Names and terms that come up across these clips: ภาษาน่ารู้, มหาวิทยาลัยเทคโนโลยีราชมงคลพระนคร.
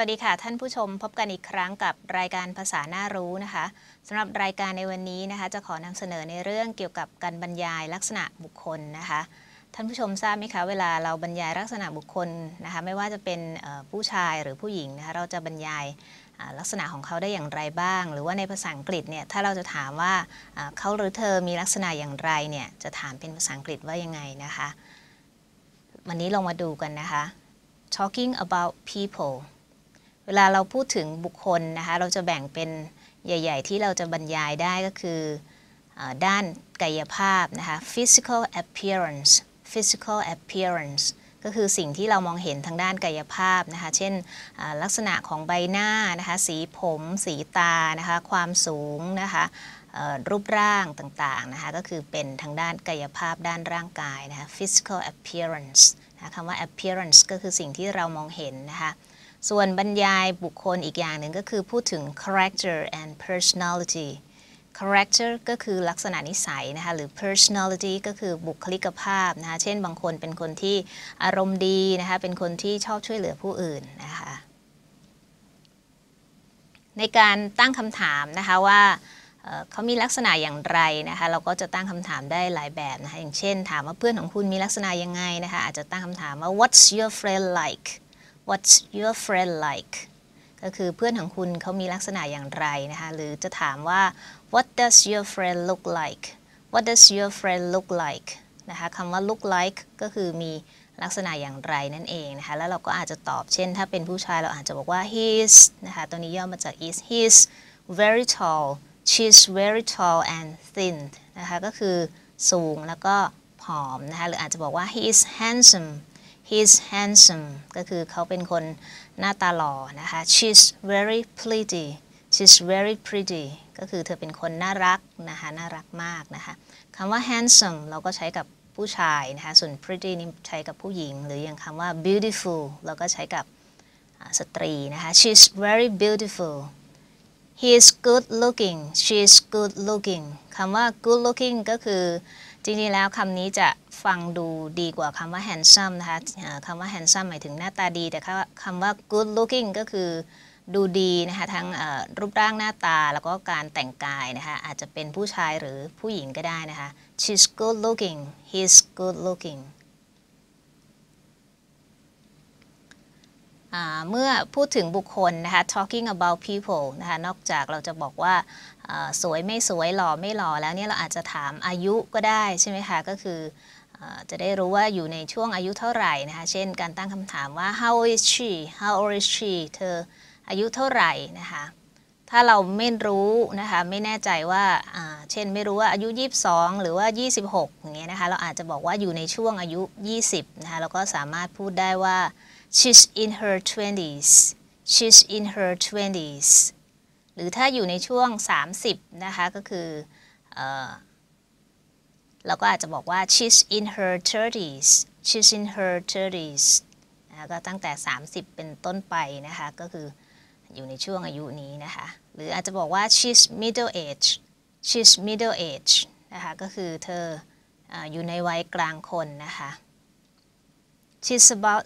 สวัสดีค่ะท่านผู้ชมพบกันอีกครั้งกับรายการภาษาน่ารู้นะคะสำหรับรายการในวันนี้นะคะจะขอนำเสนอในเรื่องเกี่ยวกับการบรรยายลักษณะบุคคลนะคะท่านผู้ชมทราบไหมคะเวลาเราบรรยายลักษณะบุคคลนะคะไม่ว่าจะเป็นผู้ชายหรือผู้หญิงนะคะเราจะบรรยายลักษณะของเขาได้อย่างไรบ้างหรือว่าในภาษาอังกฤษเนี่ยถ้าเราจะถามว่าเขาหรือเธอมีลักษณะอย่างไรเนี่ยจะถามเป็นภาษาอังกฤษว่ายังไงนะคะวันนี้ลองมาดูกันนะคะ talking about peopleเวลาเราพูดถึงบุคคลนะคะเราจะแบ่งเป็นใหญ่ๆที่เราจะบรรยายได้ก็คือด้านกายภาพนะคะ physical appearance ก็คือสิ่งที่เรามองเห็นทางด้านกายภาพนะคะเช่นลักษณะของใบหน้านะคะสีผมสีตานะคะความสูงนะคะรูปร่างต่างๆนะคะก็คือเป็นทางด้านกายภาพด้านร่างกายนะคะ physical appearance นะคะคำว่า appearance ก็คือสิ่งที่เรามองเห็นนะคะส่วนบรรยายบุคคลอีกอย่างหนึ่งก็คือพูดถึง character and personality character ก็คือลักษณะนิสัยนะคะหรือ personality ก็คือบุคลิกภาพนะคะเช่นบางคนเป็นคนที่อารมณ์ดีนะคะเป็นคนที่ชอบช่วยเหลือผู้อื่นนะคะในการตั้งคำถามนะคะว่าเขามีลักษณะอย่างไรนะคะเราก็จะตั้งคำถามได้หลายแบบนะคะอย่างเช่นถามว่าเพื่อนของคุณมีลักษณะยังไงนะคะอาจจะตั้งคำถามว่า What's your friend like ก็คือเพื่อนของคุณเขามีลักษณะอย่างไรนะคะหรือจะถามว่า What does your friend look like นะคะคำว่า look like ก็คือมีลักษณะอย่างไรนั่นเองนะคะแล้วเราก็อาจจะตอบเช่นถ้าเป็นผู้ชายเราอาจจะบอกว่า he's นะคะตัวนี้ย่อมาจาก is he's very tall she's very tall and thin นะคะก็คือสูงแล้วก็ผอมนะคะหรืออาจจะบอกว่า he's handsome ก็คือเขาเป็นคนหน้าตาหล่อนะคะ she's very pretty ก็คือเธอเป็นคนน่ารักนะคะน่ารักมากนะคะคำว่า handsome เราก็ใช้กับผู้ชายนะคะส่วน pretty นี่ใช้กับผู้หญิงหรืออย่างคำว่า beautiful เราก็ใช้กับสตรีนะคะ she's very beautiful she's good looking คำว่า good looking ก็คือจริงๆแล้วคำนี้จะฟังดูดีกว่าคำว่า handsome นะคะคำว่า handsome หมายถึงหน้าตาดีแต่คำว่า good looking ก็คือดูดีนะคะทั้งรูปร่างหน้าตาแล้วก็การแต่งกายนะคะอาจจะเป็นผู้ชายหรือผู้หญิงก็ได้นะคะ she's good looking he's good looking เมื่อพูดถึงบุคคลนะคะ talking about people นะคะนอกจากเราจะบอกว่าสวยไม่สวยหล่อไม่หล่อแล้วเนี่ยเราอาจจะถามอายุก็ได้ใช่ไหมคะก็คือจะได้รู้ว่าอยู่ในช่วงอายุเท่าไหร่นะคะเช่นการตั้งคำถามว่า how old is she เธออายุเท่าไหร่นะคะถ้าเราไม่รู้นะคะไม่แน่ใจว่าเช่นไม่รู้ว่าอายุ22หรือว่า26อย่างเงี้ยนะคะเราอาจจะบอกว่าอยู่ในช่วงอายุ20นะคะเราก็สามารถพูดได้ว่า she's in her 20s หรือถ้าอยู่ในช่วง30นะคะก็คือเราก็อาจจะบอกว่า she's in her 30s นะก็ตั้งแต่30เป็นต้นไปนะคะก็คืออยู่ในช่วงอายุนี้นะคะหรืออาจจะบอกว่า she's middle age นะคะก็คือเธออยู่ในวัยกลางคนนะคะ she's about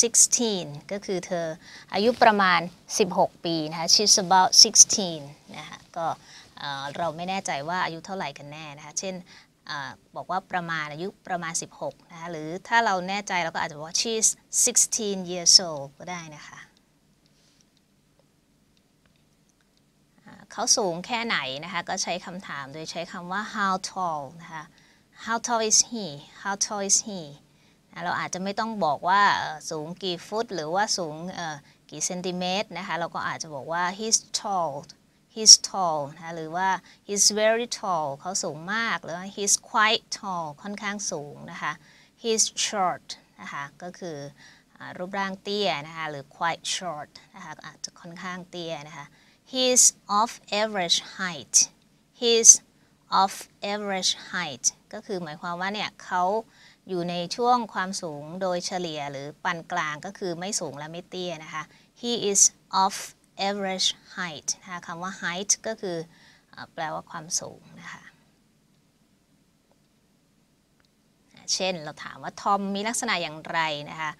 16 ก็คือเธออายุประมาณ16ปีนะคะ she's about 16 นะคะก็เราไม่แน่ใจว่าอายุเท่าไหร่กันแน่นะคะเช่นบอกว่าประมาณอายุประมาณ16นะคะหรือถ้าเราแน่ใจเราก็อาจจะบอกว่า she's 16 years old ก็ได้นะคะเขาสูงแค่ไหนนะคะก็ใช้คำถามโดยใช้คำว่า how tall นะคะ how tall is he เราอาจจะไม่ต้องบอกว่าสูงกี่ฟุตหรือว่าสูงกี่เซนติเมตรนะคะเราก็อาจจะบอกว่า he's tall นะหรือว่า he's very tall เขาสูงมากหรือว่า he's quite tall ค่อนข้างสูงนะคะ he's short นะคะก็คือรูปร่างเตี้ยนะคะหรือ quite short นะคะอาจจะค่อนข้างเตี้ยนะคะ he's of average height ก็คือหมายความว่าเนี่ยเขาอยู่ในช่วงความสูงโดยเฉลี่ยหรือปานกลางก็คือไม่สูงและไม่เตี้ยนะคะ he is of average height นะคะคำว่า height ก็คือแปลว่าความสูงนะคะเช่นเราถามว่าทอมมีลักษณะอย่างไรนะคะ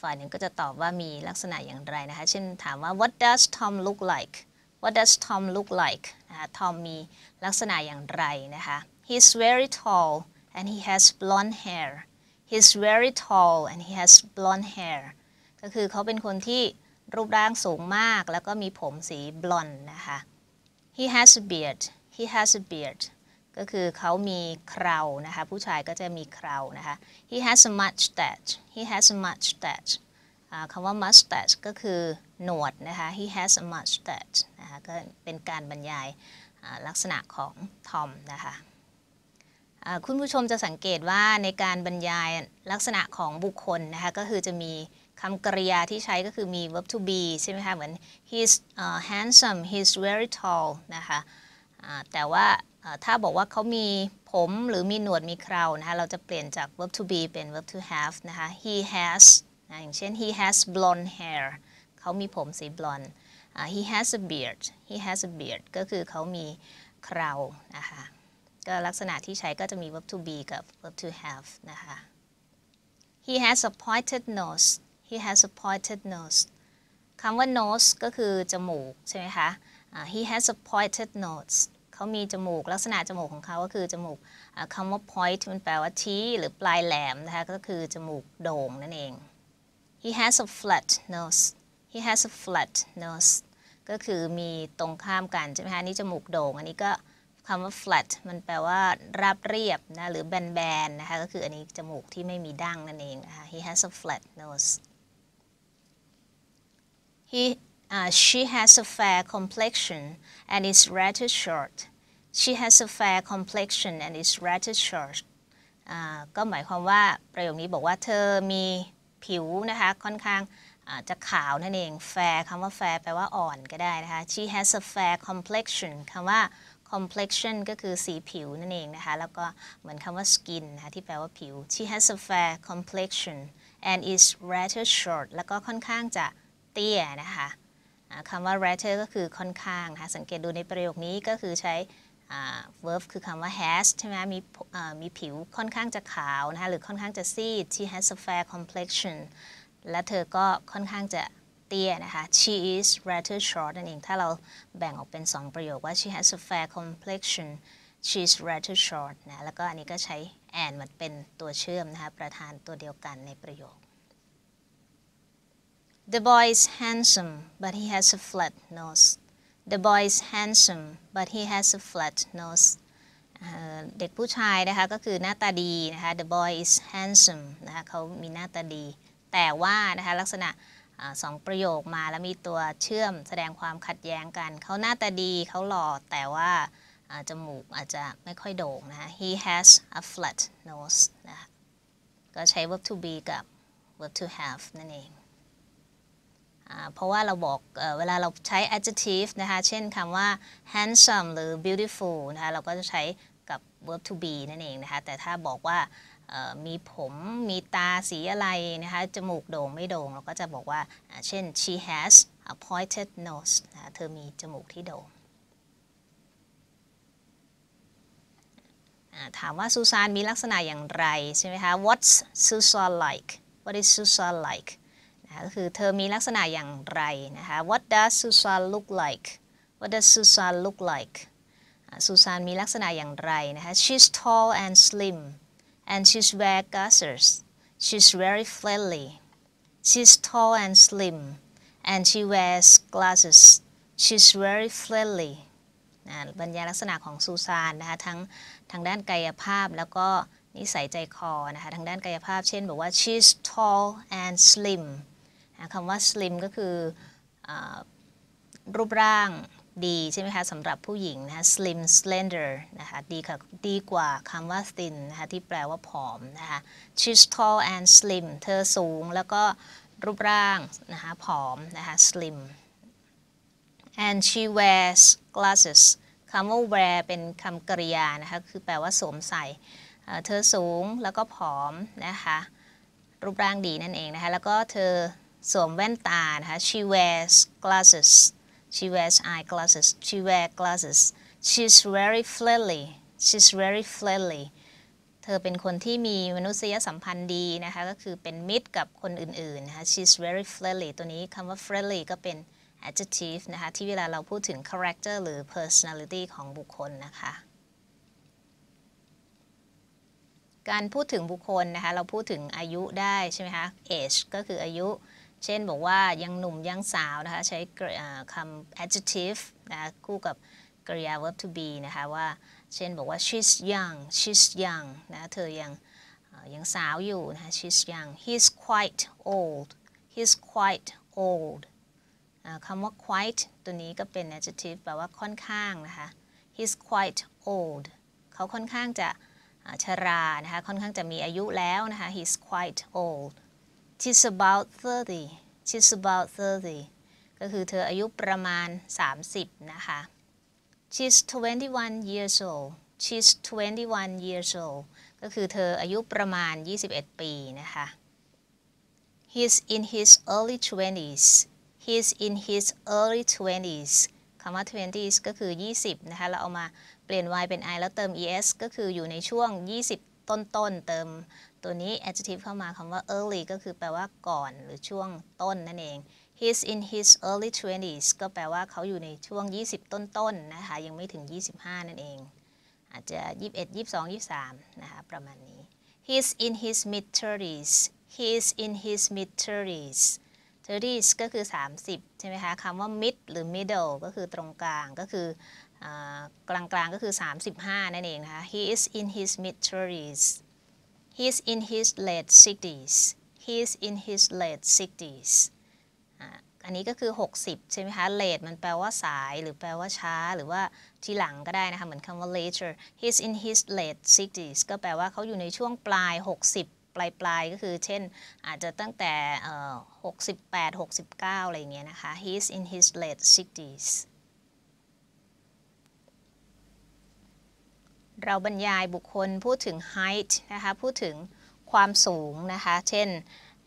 ฝ่ายหนึ่งก็จะตอบว่ามีลักษณะอย่างไรนะคะเช่นถามว่า what does Tom look like what does Tom look like นะคะ Tom มีลักษณะอย่างไรนะคะ he's very tall and he has blonde hair he's very tall and he has blonde hair ก็คือเขาเป็นคนที่รูปร่างสูงมากแล้วก็มีผมสีบลอนด์นะคะ he has a beard he has a beard ก็คือเขามีเครานะคะผู้ชายก็จะมีเครานะคะ he has a mustache he has a mustache คำว่า mustache ก็คือหนวดนะคะ he has a mustache นะคะก็เป็นการบรรยายลักษณะของทอมนะคะคุณผู้ชมจะสังเกตว่าในการบรรยายลักษณะของบุคคลนะคะก็คือจะมีคำกริยาที่ใช้ก็คือมี verb to be ใช่ไหมคะเหมือน he's handsome he's very tall นะคะแต่ว่าถ้าบอกว่าเขามีผมหรือมีหนวดมีเครานะคะเราจะเปลี่ยนจาก verb to be เป็น verb to have นะคะ he has อย่างเช่น he has blonde hair เขามีผมสี blonde he has a beard he has a beard ก็คือเขามีเครานะคะก็ลักษณะที่ใช้ก็จะมี verb to be กับ verb to have นะคะ he has a pointed nose he has a pointed nose คำว่า nose ก็คือจมูกใช่ไหมคะ he has a pointed nose เขามีจมูกลักษณะจมูกของเขาก็คือจมูกคำว่า point มันแปลว่าชี้หรือปลายแหลมนะคะก็คือจมูกโด่งนั่นเอง he has a flat nose he has a flat nose ก็คือมีตรงข้ามกันใช่ไหมคะนี่จมูกโด่งอันนี้ก็คำว่า flat มันแปลว่าราบเรียบนะหรือแบนๆนะคะก็คืออันนี้จมูกที่ไม่มีดั้งนั่นเองนะคะ he has a flat nose She has a fair complexion and is rather short. She has a fair complexion and is rather short. ก็หมายความว่าประโยคนี้บอกว่าเธอมีผิวนะคะค่อนข้างจะขาวนั่นเอง fair คำว่า fair แปลว่าอ่อนก็ได้นะคะ She has a fair complexion คำว่า complexion ก็คือสีผิวนั่นเองนะคะแล้วก็เหมือนคำว่า skin นะคะที่แปลว่าผิว She has a fair complexion and is rather short แล้วก็ค่อนข้างจะเตี้ยนะคะคำว่า rather ก็คือค่อนข้างนะคะสังเกตดูในประโยคนี้ก็คือใช้ verb คือคำว่า has ใช่ไหมมีผิวค่อนข้างจะขาวนะคะหรือค่อนข้างจะซีด she has a fair complexion และเธอก็ค่อนข้างจะเตี้ยนะคะ she is rather short นั่นเองถ้าเราแบ่งออกเป็นสองประโยคว่า she has a fair complexion she is rather short นะแล้วก็อันนี้ก็ใช้ and มันเป็นตัวเชื่อมนะคะประธานตัวเดียวกันในประโยคThe boy is handsome, but he has a flat nose. The boy is handsome, but he has a flat nose. เด็กผู้ชายนะคะก็คือหน้าตาดีนะคะ The boy is handsome นะคะเขามีหน้าตาดีแต่ว่านะคะลักษณะสองประโยคมาแล้วมีตัวเชื่อมแสดงความขัดแย้งกันเขาหน้าตาดีเขาหล่อแต่ว่าจมูกอาจจะไม่ค่อยโด่งนะคะ He has a flat nose นะคะก็ใช้ verb to be กับ verb to have นั่นเองเพราะว่าเราบอกเวลาเราใช้ adjective นะคะเช่นคำว่า handsome หรือ beautiful นะคะเราก็จะใช้กับ verb to be นั่นเองนะคะแต่ถ้าบอกว่ามีผมมีตาสีอะไรนะคะจมูกโด่งไม่โด่งเราก็จะบอกว่าเช่น she has a pointed nose นะเธอมีจมูกที่โด่งถามว่าซูซานมีลักษณะอย่างไรใช่ไหมคะ What's Susan like What is Susan likeก็คือเธอมีลักษณะอย่างไรนะคะ What does Susan look like What does Susan look like ซูซานมีลักษณะอย่างไรนะคะ She's tall and slim and she's wear glasses She's very friendly She's tall and slim and she wears glasses She's very friendly บรรยายลักษณะของซูซานนะคะทั้งทางด้านกายภาพแล้วก็นิสัยใจคอนะคะทางด้านกายภาพเช่นบอกว่า She's tall and slimคำว่า slim ก็คือรูปร่างดีใช่ไหมคะสำหรับผู้หญิงนะคะ slim slender นะคะดีกว่าคำว่า thin นะคะที่แปลว่าผอมนะคะ she's tall and slim เธอสูงแล้วก็รูปร่างนะคะผอมนะคะ slim and she wears glasses คำว่า wear เป็นคำกริยานะคะคือแปลว่าสวมใส่เธอสูงแล้วก็ผอมนะคะรูปร่างดีนั่นเองนะคะแล้วก็เธอสวมแว่นตานะคะ she wears glasses she wears eyeglasses she wears glasses she's very friendly she's very friendly เธ ธอเป็นคนที่มีมนุษยสัมพันธ์ดีนะคะก็คือเป็นมิตรกับคนอื่นๆนะคะ she's very friendly ตัวนี้คำว่า friendly ก็เป็น adjective นะคะที่เวลาเราพูดถึง character หรือ personality ของบุคคลนะคะการพูดถึงบุคคลนะคะเราพูดถึงอายุได้ใช่ไหมคะ age ก็คืออายุเช่นบอกว่ายังหนุ่มยังสาวนะคะใช้คำ adjective นะคู่กับกริยา verb to be นะคะว่าเช่นบอกว่า she's young she's young นะเธอยังสาวอยู่นะคะ she's young he's quite old he's quite old คำว่า quite ตัวนี้ก็เป็น adjective แปลว่าค่อนข้างนะคะ he's quite old เขาค่อนข้างจะชรานะคะค่อนข้างจะมีอายุแล้วนะคะ he's quite old she's about 30 she's about 30 ก็คือเธออายุประมาณ30นะคะ she's 21 years old she's 21 years old ก็คือเธออายุประมาณ21ปีนะคะ he's in his early 20s he's in his early 20s คำว่า 20s ก็คือ20นะคะเราเอามาเปลี่ยน y เป็น i แล้วเติม es ก็คืออยู่ในช่วง20ต้นๆเติมตัวนี้ adjective เข้ามาคำว่า early ก็คือแปลว่าก่อนหรือช่วงต้นนั่นเอง he's in his early 20s ก็แปลว่าเขาอยู่ในช่วง20ต้นๆนะคะยังไม่ถึง25นั่นเองอาจจะ21 22 23นะคะประมาณนี้ he's in his mid 30s he's in his mid 30s ก็คือ30ใช่ไหมคะคำว่า mid หรือ middle ก็คือตรงกลางก็คือกลางๆก็คือ35นั่นเองนะคะ he is in his mid 30s he is in his late 60s he is in his late 60s อันนี้ก็คือ60ใช่ไหมคะ late มันแปลว่าสายหรือแปลว่าช้าหรือว่าทีหลังก็ได้นะคะเหมือนคำว่า later he is in his late 60s ก็แปลว่าเขาอยู่ในช่วงปลาย60ปลายๆก็คือเช่นอาจจะตั้งแต่68 69อะไรอย่างเงี้ยนะคะ he is in his late 60sเราบรรยายบุคคลพูดถึง height นะคะพูดถึงความสูงนะคะเช่น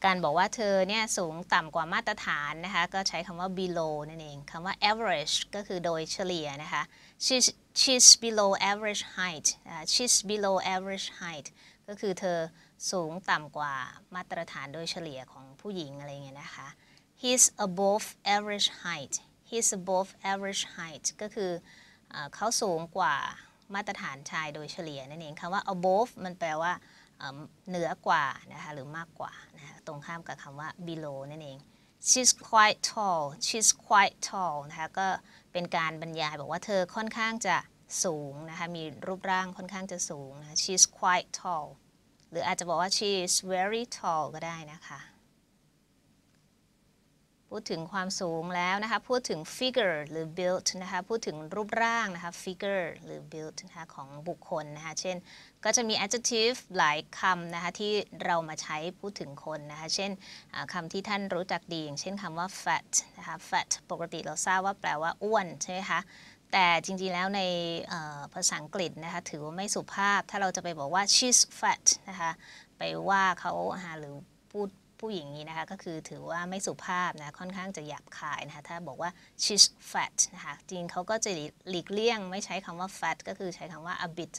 การบอกว่าเธอเนี่ยสูงต่ำกว่ามาตรฐานนะคะก็ใช้คำว่า below นั่นเองคำว่า average ก็คือโดยเฉลี่ยนะคะ she's below average height she's below average height ก็คือเธอสูงต่ำกว่ามาตรฐานโดยเฉลี่ยของผู้หญิงอะไรเงี้ยนะคะ he's above average height he's above average height ก็คือเขาสูงกว่ามาตรฐานชายโดยเฉลี่ยนั่นเองคำว่า above มันแปลว่าเหนือกว่านะคะหรือมากกว่านะคะตรงข้ามกับคำว่า below นั่นเอง she's quite tall she's quite tall นะคะก็เป็นการบรรยายบอกว่าเธอค่อนข้างจะสูงนะคะมีรูปร่างค่อนข้างจะสูงนะ she's quite tall หรืออาจจะบอกว่า she's very tall ก็ได้นะคะพูดถึงความสูงแล้วนะคะพูดถึง figure หรือ build นะคะพูดถึงรูปร่างนะคะ figure หรือ build นะคะของบุคคลนะคะเช่นก็จะมี adjective หลายคำนะคะที่เรามาใช้พูดถึงคนนะคะเช่นคำที่ท่านรู้จักดีอย่างเช่นคำว่า fat นะคะ fat ปกติเราทราบว่าแปลว่าอ้วนใช่ไหมคะแต่จริงๆแล้วในภาษาอังกฤษนะคะถือว่าไม่สุภาพถ้าเราจะไปบอกว่า she's fat นะคะไปว่าเขาหรือพูดผู้หญิงนี้นะคะก็คือถือว่าไม่สุภาพนะค่อนข้างจะหยาบคายนะคะถ้าบอกว่า she's fat นะคะจริงเขาก็จะหลีกเลี่ยงไม่ใช้คำว่า fat ก็คือใช้คำว่า a bit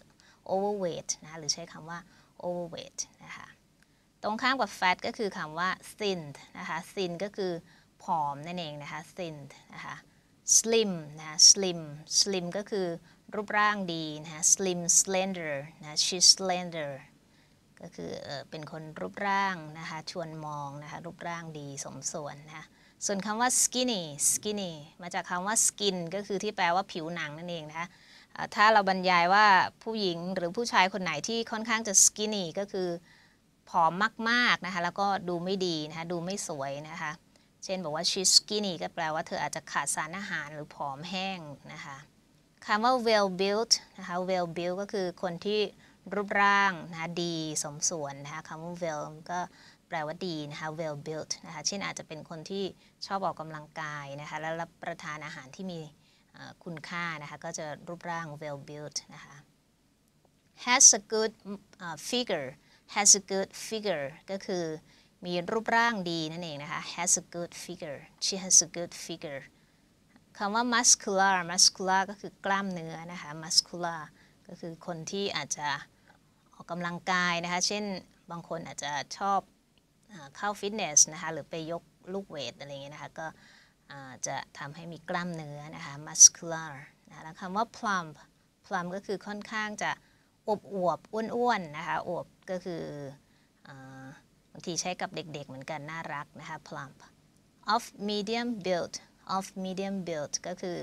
overweight นะคะหรือใช้คำว่า overweight นะคะตรงข้ามกับ fat ก็คือคำว่า thin นะคะ thin ก็คือผอมนั่นเองนะคะ thin นะคะ slim นะคะ slim ก็คือรูปร่างดีนะคะ slim slender นะ she's slenderก็คือเป็นคนรูปร่างนะคะชวนมองนะคะรูปร่างดีสมส่วนนะคะส่วนคำว่า skinny skinny มาจากคำว่า skin ก็คือที่แปลว่าผิวหนังนั่นเองนะคะถ้าเราบรรยายว่าผู้หญิงหรือผู้ชายคนไหนที่ค่อนข้างจะ skinny ก็คือผอมมากๆนะคะแล้วก็ดูไม่ดีนะคะดูไม่สวยนะคะเช่นบอกว่า she's skinny ก็แปลว่าเธออาจจะขาดสารอาหารหรือผอมแห้งนะคะคำว่า well built นะคะ well built ก็คือคนที่รูปร่างนะคะดีสมส่วนนะคะคำว่า well ก็แปลว่าดีนะคะ well built นะคะเช่นอาจจะเป็นคนที่ชอบออกกำลังกายนะคะและรับประทานอาหารที่มีคุณค่านะคะก็จะรูปร่าง well built นะคะ has a good figure has a good figure ก็คือมีรูปร่างดีนั่นเองนะคะ has a good figure she has a good figure คำว่า muscular muscular ก็คือกล้ามเนื้อนะคะ muscular ก็คือคนที่อาจจะ อกกำลังกายนะคะเช่นบางคนอาจจะชอบเข้าฟิตเนสนะคะหรือไปยกลูกเวทอะไรอย่างเงี้ยนะคะก็จะทำให้มีกล้ามเนื้อนะคะ muscular นะคะแล้วคำว่า plump plump ก็คือค่อนข้างจะอวบอวบอ้วนๆนะคะอวบก็คือบางทีใช้กับเด็กๆเหมือนกันน่ารักนะคะ plump of medium build of medium build ก็คือ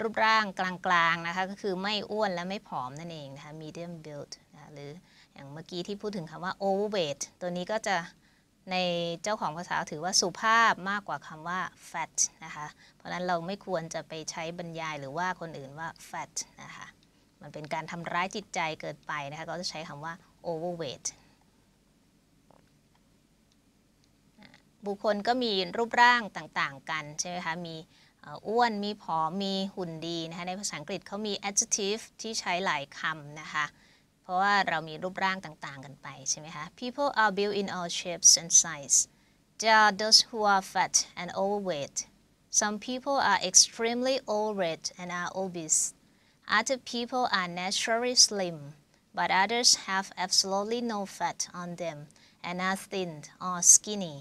รูปร่างกลางๆนะคะก็คือไม่อ้วนและไม่ผอมนั่นเองนะคะ medium build นะหรืออย่างเมื่อกี้ที่พูดถึงคำว่า overweight ตัวนี้ก็จะในเจ้าของภาษาถือว่าสุภาพมากกว่าคำว่า fat นะคะเพราะนั้นเราไม่ควรจะไปใช้บรรยายหรือว่าคนอื่นว่า fat นะคะมันเป็นการทำร้ายจิตใจเกินไปนะคะก็จะใช้คำว่า overweight บุคคลก็มีรูปร่างต่างๆกันใช่ไหมคะมีอ้วนมีผอมมีหุ่นดีนะคะในภาษาอังกฤษเขามี adjective ที่ใช้หลายคำนะคะเพราะว่าเรามีรูปร่างต่างๆกันไปใช่ไหมคะ People are built in all shapes and sizes. There are those who are fat and overweight. Some people are extremely overweight and are obese. Other people are naturally slim, but others have absolutely no fat on them and are thin or skinny.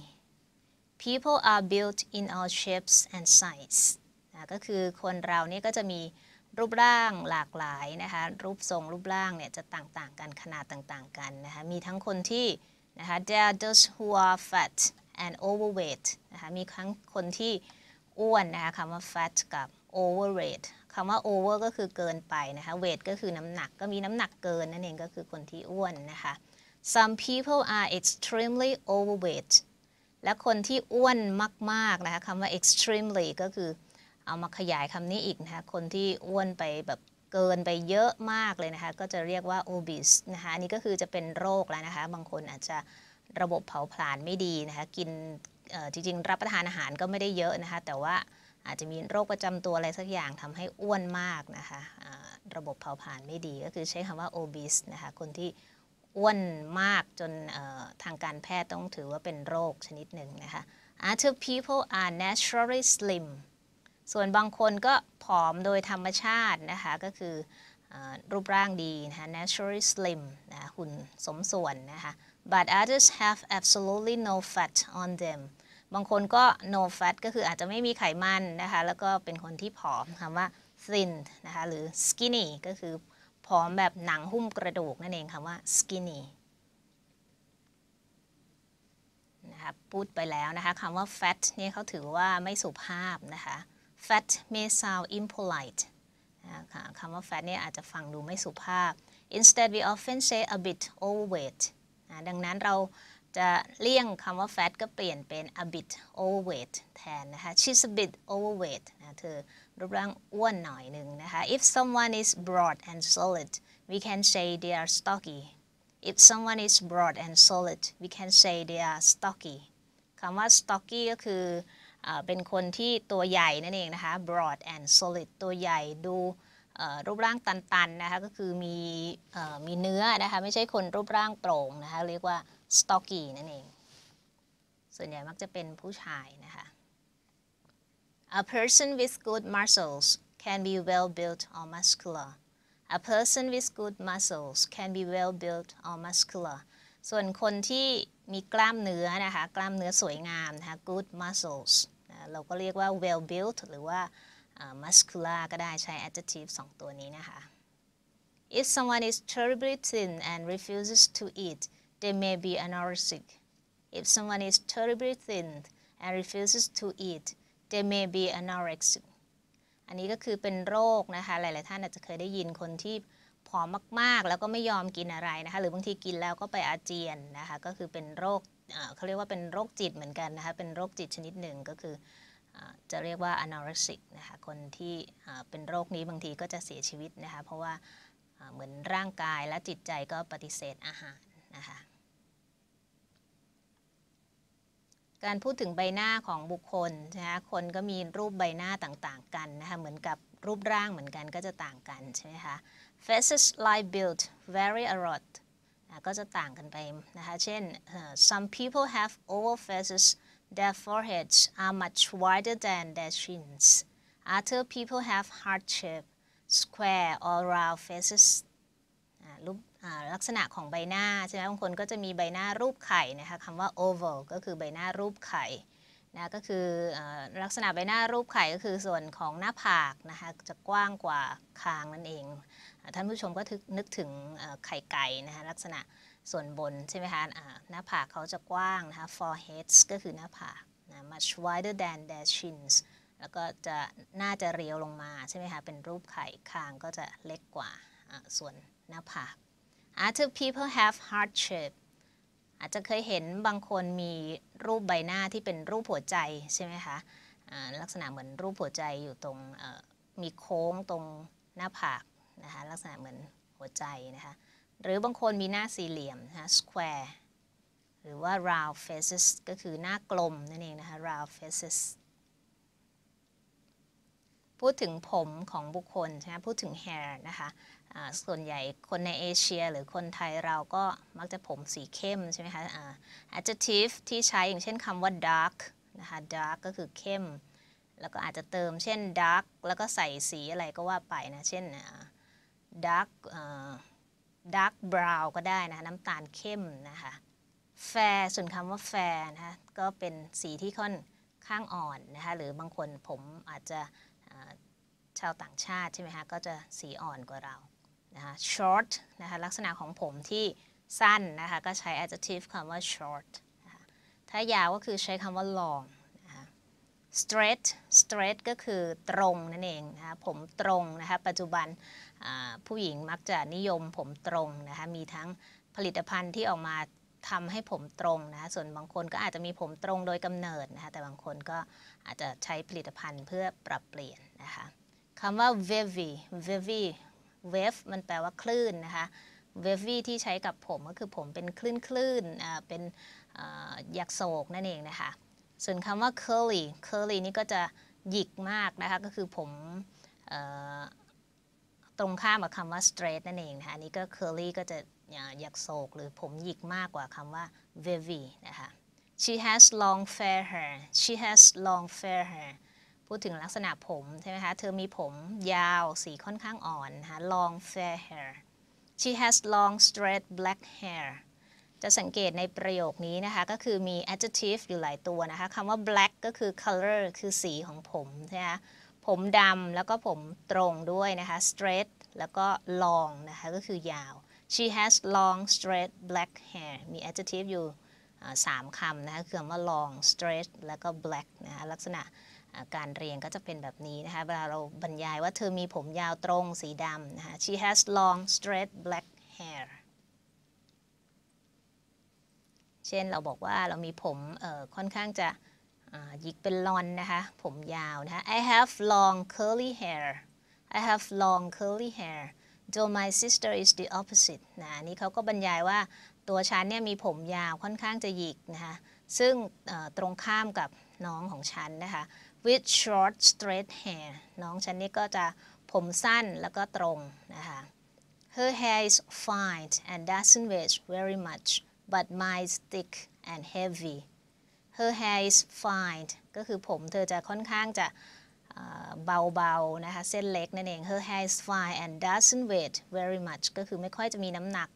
People are built in all shapes and sizes. ก็คือคนเราเนี่ยก็จะมีรูปร่างหลากหลายนะคะรูปทรงรูปร่างเนี่ยจะต่างๆกันขนาดต่างๆกันนะคะมีทั้งคนที่นะคะ there are those who are fat and overweight นะคะมีทั้งคนที่อ้วนนะคะคำว่า fat กับ overweight คำว่า over ก็คือเกินไปนะคะ weight ก็คือน้ำหนักก็มีน้ำหนักเกินนั่นเองก็คือคนที่อ้วนนะคะ some people are extremely overweight และคนที่อ้วนมากๆนะคะคำว่า extremely ก็คือเอามาขยายคำนี้อีกนะคะคนที่อ้วนไปแบบเกินไปเยอะมากเลยนะคะก็จะเรียกว่า obese นะคะอันนี้ก็คือจะเป็นโรคแล้วนะคะบางคนอาจจะระบบเผาผลาญไม่ดีนะคะกินจริงๆรับประทานอาหารก็ไม่ได้เยอะนะคะแต่ว่าอาจจะมีโรคประจำตัวอะไรสักอย่างทำให้อ้วนมากนะคะระบบเผาผลาญไม่ดีก็คือใช้คำว่า obese นะคะคนที่อ้วนมากจนทางการแพทย์ต้องถือว่าเป็นโรคชนิดหนึ่งนะคะ Other people are naturally slimส่วนบางคนก็ผอมโดยธรรมชาตินะคะก็คือรูปร่างดีนะคะ naturally slim นะหุ่นสมส่วนนะคะ but others have absolutely no fat on them บางคนก็ no fat ก็คืออาจจะไม่มีไขมันนะคะแล้วก็เป็นคนที่ผอมคำว่า thin นะคะหรือ skinny ก็คือผอมแบบหนังหุ้มกระดูกนั่นเองคำว่า skinny นะคะพูดไปแล้วนะคะคำว่า fat เนี่ยเขาถือว่าไม่สุภาพนะคะ Fat may sound impolite คำว่า fat เนี่ยอาจจะฟังดูไม่สุภาพ Instead we often say a bit overweight ดังนั้นเราจะเลี่ยงคำว่า fat ก็เปลี่ยนเป็น a bit overweight แทนนะคะ She's a bit overweight เธอรูปร่างอ้วนหน่อยหนึ่งนะคะ If someone is broad and solid we can say they are stocky If someone is broad and solid we can say they are stocky คำว่า stocky ก็คือเป็นคนที่ตัวใหญ่นั่นเองนะคะ broad and solid ตัวใหญ่ดูรูปร่างตันๆนะคะก็คือมีเนื้อนะคะไม่ใช่คนรูปร่างโปร่งนะคะเรียกว่า stocky นั่นเองส่วนใหญ่มักจะเป็นผู้ชายนะคะ A person with good muscles can be well built or muscular A person with good muscles can be well built or muscular ส่วนคนที่มีกล้ามเนื้อนะคะกล้ามเนื้อสวยงามนะคะ good musclesเราก็เรียกว่า well built หรือว่า muscular ก็ได้ใช้ adjective 2 ตัวนี้นะคะ If someone is terribly thin and refuses to eat they may be anorexic If someone is terribly thin and refuses to eat they may be anorexic อันนี้ก็คือเป็นโรคนะคะหลายๆท่านอาจจะเคยได้ยินคนที่ผอมมากๆแล้วก็ไม่ยอมกินอะไรนะคะหรือบางทีกินแล้วก็ไปอาเจียนนะคะก็คือเป็นโรคเขาเรียกว่าเป็นโรคจิตเหมือนกันนะคะเป็นโรคจิตชนิดหนึ่งก็คือจะเรียกว่า anorexic นะคะคนที่เป็นโรคนี้บางทีก็จะเสียชีวิตนะคะเพราะว่าเหมือนร่างกายและจิตใจก็ปฏิเสธอาหารนะคะการพูดถึงใบหน้าของบุคคลนะคะคนก็มีรูปใบหน้าต่างๆกันนะคะเหมือนกับรูปร่างเหมือนกันก็จะต่างกันใช่ไหมคะ Faces like built vary a lot ก็จะต่างกันไปนะคะเช่น some people have oval faces their foreheads are much wider than their chins other people have heart shape square or round faces รูป ลักษณะของใบหน้าใช่ไหมบางคนก็จะมีใบหน้ารูปไข่นะคะคำว่า oval ก็คือใบหน้ารูปไข่นะก็คือลักษณะใบหน้ารูปไข่ก็คือส่วนของหน้าผากนะคะจะกว้างกว่าคางนั่นเองท่านผู้ชมก็นึกถึงไข่ไก่นะคะลักษณะส่วนบนใช่ไหมคะหน้าผากเขาจะกว้างนะคะ forehead ก็คือหน้าผากนะ much wider than their chins แล้วก็จะน่าจะเรียวลงมาใช่ไหมคะเป็นรูปไข่คางก็จะเล็กกว่าส่วนหน้าผาก Other people have heart shapeอาจจะเคยเห็นบางคนมีรูปใบหน้าที่เป็นรูปหัวใจใช่ไหมคะลักษณะเหมือนรูปหัวใจอยู่ตรงมีโค้งตรงหน้าผากนะคะลักษณะเหมือนหัวใจนะคะหรือบางคนมีหน้าสี่เหลี่ยมนะคะ square หรือว่า round faces ก็คือหน้ากลมนั่นเองนะคะ round faces พูดถึงผมของบุคคลใช่ไหมพูดถึง hair นะคะส่วนใหญ่คนในเอเชียหรือคนไทยเราก็มักจะผมสีเข้มใช่ไหมคะ adjective ที่ใช้อย่างเช่นคำว่า dark นะคะ dark ก็คือเข้มแล้วก็อาจจะเติมเช่น dark แล้วก็ใส่สีอะไรก็ว่าไปนะเช่น dark brown ก็ได้นะน้ำตาลเข้มนะคะ fair ส่วนคำว่า fair นะคะก็เป็นสีที่ค่อนข้างอ่อนนะคะหรือบางคนผมอาจจะชาวต่างชาติใช่ไหมคะก็จะสีอ่อนกว่าเรานะคะ short นะคะลักษณะของผมที่สั้นนะคะก็ใช้ adjective คำว่า short นะคะถ้ายาวก็คือใช้คำว่า long นะคะ straight ก็คือตรงนั่นเองนะคะผมตรงนะคะปัจจุบันผู้หญิงมักจะนิยมผมตรงนะคะมีทั้งผลิตภัณฑ์ที่ออกมาทำให้ผมตรงนะคะส่วนบางคนก็อาจจะมีผมตรงโดยกำเนิดนะคะแต่บางคนก็อาจจะใช้ผลิตภัณฑ์เพื่อปรับเปลี่ยนนะคะคำว่า wavy wave มันแปลว่าคลื่นนะคะ wavy ที่ใช้กับผมก็คือผมเป็นคลื่นเป็นหยักโศกนั่นเองนะคะส่วนคำว่า curly นี่ก็จะหยิกมากนะคะก็คือผมตรงข้ามกับคำว่า straight นั่นเองนะคะอันนี้ก็ curly ก็จะหยักโศกหรือผมหยิกมากกว่าคำว่า wavy นะคะ she has long fair hairพูดถึงลักษณะผมใช่ไหมคะเธอมีผมยาวสีค่อนข้างอ่อนนะคะ long fair hair she has long straight black hair จะสังเกตในประโยคนี้นะคะก็คือมี adjective อยู่หลายตัวนะคะคำว่า black ก็คือ color คือสีของผมนะคะผมดำแล้วก็ผมตรงด้วยนะคะ straight แล้วก็ long นะคะก็คือยาว she has long straight black hair มี adjective อยู่3คำนะคะคือคำว่า long straight แล้วก็ black นะคะลักษณะการเรียงก็จะเป็นแบบนี้นะคะเวลาเราบรรยายว่าเธอมีผมยาวตรงสีดำนะคะ she has long straight black hair เช่นเราบอกว่าเรามีผมค่อนข้างจะหยิกเป็นลอนนะคะผมยาวนะคะ I have long curly hair though my sister is the opposite นะนี่เขาก็บรรยายว่าตัวฉันเนี่ยมีผมยาวค่อนข้างจะหยิกนะคะซึ่งตรงข้ามกับน้องของฉันนะคะ with short straight hair น้องฉันนี่ก็จะผมสั้นแล้วก็ตรงนะคะ her hair is fine and doesn't weigh very much but mine is thick and heavy her hair is fine ก็คือผมเธอจะค่อนข้างจะเบาๆนะคะเส้นเล็กนั่นเอง her hair is fine and doesn't weigh very much ก็คือไม่ค่อยจะมีน้ำหนัก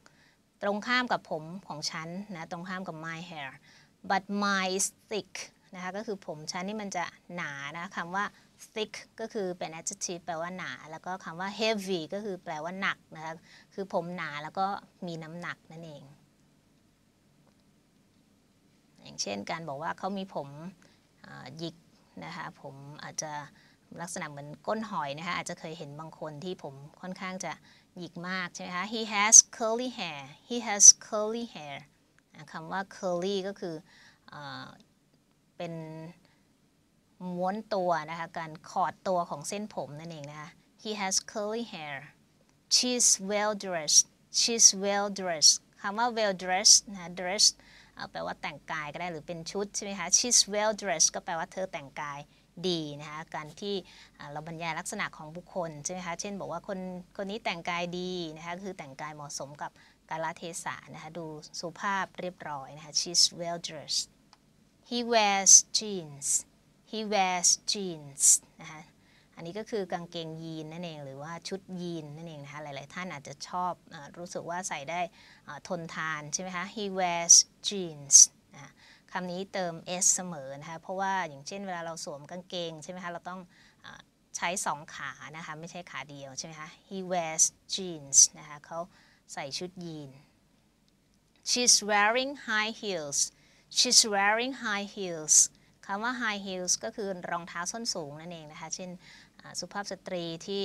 ตรงข้ามกับผมของฉันนะตรงข้ามกับ my hair but mine is thickนะคะก็คือผมฉันนี่มันจะหนานะคำว่า thick ก็คือเป็น adjective แปลว่าหนาแล้วก็คำว่า heavy ก็คือแปลว่าหนักนะคะคือผมหนาแล้วก็มีน้ำหนักนั่นเองอย่างเช่นการบอกว่าเขามีผมหยิกนะคะผมอาจจะลักษณะเหมือนก้นหอยนะคะอาจจะเคยเห็นบางคนที่ผมค่อนข้างจะหยิกมากใช่ไหมคะ he has curly hair คำว่า curly ก็คือเป็นม้วนตัวนะคะการขอดตัวของเส้นผมนั่นเองนะคะ he has curly hair she's well dressed คำว่า well dressed นะ dress แปลว่าแต่งกายก็ได้หรือเป็นชุดใช่ไหมคะ she's well dressed ก็แปลว่าเธอแต่งกายดีนะคะการที่เราบรรยายลักษณะของบุคคลใช่ไหมคะเช่นบอกว่าคนนี้แต่งกายดีนะคะคือแต่งกายเหมาะสมกับกาลเทศะนะคะดูสุภาพเรียบร้อยนะคะ she's well dressed he wears jeans นะคะ อันนี้ก็คือกางเกงยีนนั่นเองหรือว่าชุดยีนนั่นเองนะคะหลายๆท่านอาจจะชอบรู้สึกว่าใส่ได้ทนทานใช่ไหมคะ he wears jeans คำนี้เติม s เสมอนะคะเพราะว่าอย่างเช่นเวลาเราสวมกางเกงใช่ไหมคะเราต้องใช้2ขานะคะไม่ใช่ขาเดียวใช่ไหมคะ he wears jeans นะคะเขาใส่ชุดยีน she's wearing high heels she's wearing high heels คำว่า high heels ก็คือรองเท้าส้นสูงนั่นเองนะคะเช่นสุภาพสตรีที่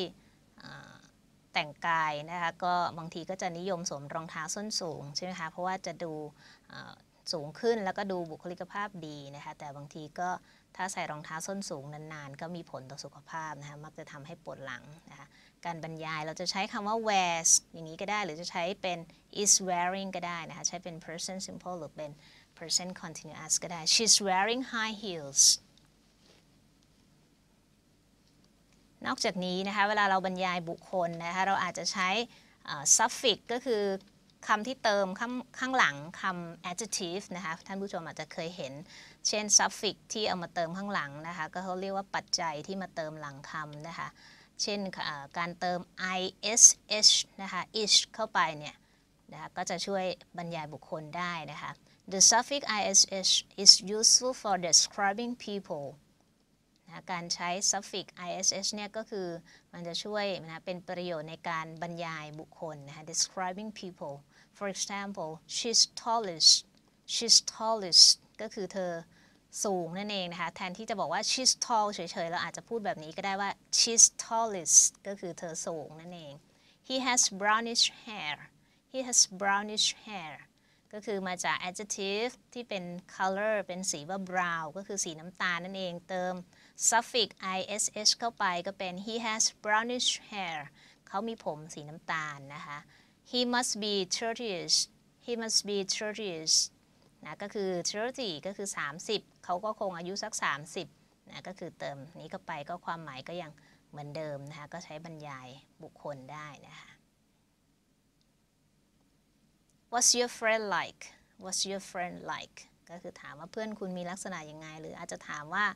แต่งกายนะคะก็บางทีก็จะนิยมสวมรองเท้าส้นสูงใช่ไหมคะเพราะว่าจะดูสูงขึ้นแล้วก็ดูบุคลิกภาพดีนะคะแต่บางทีก็ถ้าใส่รองเท้าส้นสูงนานๆก็มีผลต่อสุขภาพนะคะมักจะทำให้ปวดหลังนะคะการบรรยายเราจะใช้คำว่า wears อย่างนี้ก็ได้หรือจะใช้เป็น is wearing ก็ได้นะคะใช้เป็น present simple หรือเป็น present continuous ก็ได้ she's wearing high heels นอกจากนี้นะคะเวลาเราบรรยายบุคคลนะคะเราอาจจะใช้ suffix ก็คือคำที่เติมข้างหลังคำ adjective นะคะท่านผู้ชมอาจจะเคยเห็นเช่น suffix ที่เอามาเติมข้างหลังนะคะก็เขาเรียกว่าปัจจัยที่มาเติมหลังคำนะคะเช่นการเติม ish นะคะ ish เข้าไปเนี่ยนะคะก็จะช่วยบรรยายบุคคลได้นะคะ the suffix ish is useful for describing people นะการใช้ suffix ish เนี่ยก็คือมันจะช่วยนะเป็นประโยชน์ในการบรรยายบุคคลนะคะ describing people for example she's tallish ก็คือเธอสูงนั่นเองนะคะแทนที่จะบอกว่า she's tall เฉยๆเราอาจจะพูดแบบนี้ก็ได้ว่า she's tallest ก็คือเธอสูงนั่นเอง he has brownish hair ก็คือมาจาก adjective ที่เป็น color เป็นสีว่า brown ก็คือสีน้ำตาลนั่นเองเติม suffix ish เข้าไปก็เป็น he has brownish hair เขามีผมสีน้ำตาลนะคะ he must be 30ishนะก็คือ 30 ก็คือ 30 เขาก็คงอายุสัก 30 นะก็คือเติมนี้เข้าไปก็ความหมายก็ยังเหมือนเดิมนะคะก็ใช้บรรยายบุคคลได้นะคะ What's your friend like What's your friend like ก็คือถามว่าเพื่อนคุณมีลักษณะยังไงหรืออาจจะถามว่า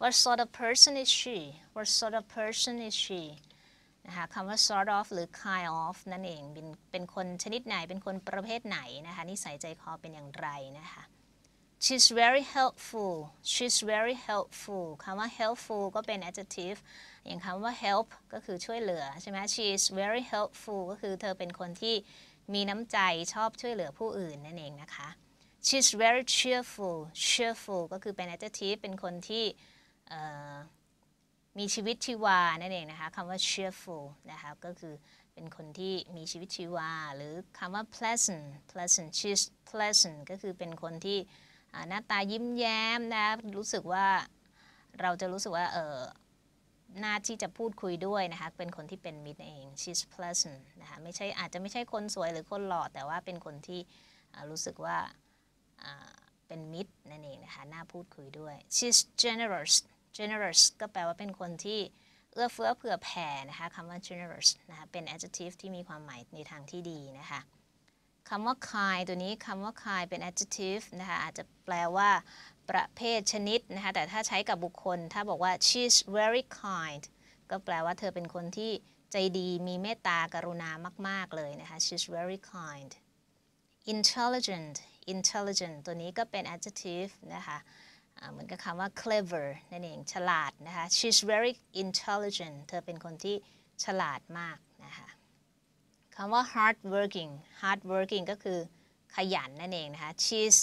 What sort of person is she What sort of person is she นะคะคำว่า sort of หรือ kind of นั่นเองเป็นคนชนิดไหนเป็นคนประเภทไหนนะคะนิสัยใจคอเป็นอย่างไรนะคะ she's very helpful she's very helpful คำว่า helpful ก็เป็น adjective อย่างคำว่า help ก็คือช่วยเหลือใช่ไหม she's very helpful ก็คือเธอเป็นคนที่มีน้ำใจชอบช่วยเหลือผู้อื่นนั่นเองนะคะ she's very cheerful cheerful ก็คือเป็น adjective เป็นคนที่มีชีวิตชีวานั่นเองนะคะคำว่า cheerful นะคะก็คือเป็นคนที่มีชีวิตชีวาหรือคำว่า pleasant she's pleasant ก็คือเป็นคนที่หน้าตายิ้มแย้มนะรู้สึกว่าเราจะรู้สึกว่าน่าที่จะพูดคุยด้วยนะคะเป็นคนที่เป็นมิตรเอง she's pleasant นะคะไม่ใช่อาจจะไม่ใช่คนสวยหรือคนหล่อแต่ว่าเป็นคนที่รู้สึกว่าเป็นมิตรนั่นเองนะคะน่าพูดคุยด้วย she's generous ก็แปลว่าเป็นคนที่เอื้อเฟื้อเผื่อแผ่นะคะคำว่า generous นะคะเป็น adjective ที่มีความหมายในทางที่ดีนะคะคำว่า kind ตัวนี้คำว่า kind เป็น adjective นะคะอาจจะแปลว่าประเภทชนิดนะคะแต่ถ้าใช้กับบุคคลถ้าบอกว่า she's very kind ก็แปลว่าเธอเป็นคนที่ใจดีมีเมตตากรุณามากๆเลยนะคะ she's very kind intelligent ตัวนี้ก็เป็น adjective นะคะเหมือนกับคำว่า clever นั่นเองฉลาดนะคะ she's very intelligent เธอเป็นคนที่ฉลาดมากนะคะคำว่า hardworking ก็คือขยันนั่นเองนะคะ she's